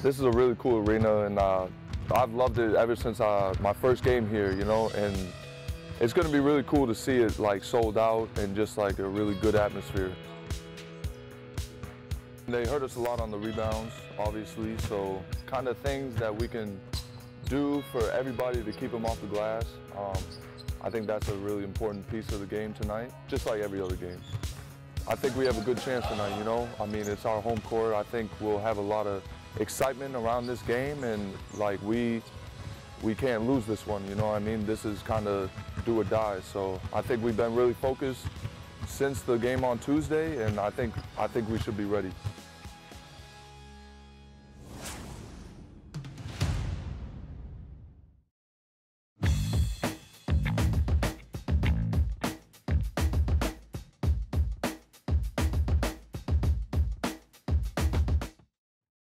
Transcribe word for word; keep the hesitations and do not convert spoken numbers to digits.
This is a really cool arena, and uh, I've loved it ever since I, my first game here, you know, and it's going to be really cool to see it like sold out and just like a really good atmosphere. They hurt us a lot on the rebounds, obviously, so kind of things that we can do for everybody to keep them off the glass. Um, I think that's a really important piece of the game tonight, just like every other game. I think we have a good chance tonight, you know? I mean, it's our home court. I think we'll have a lot of excitement around this game, and like we we can't lose this one, you know what I mean? This is kind of do or die, so I think we've been really focused since the game on Tuesday, and I think I think we should be ready.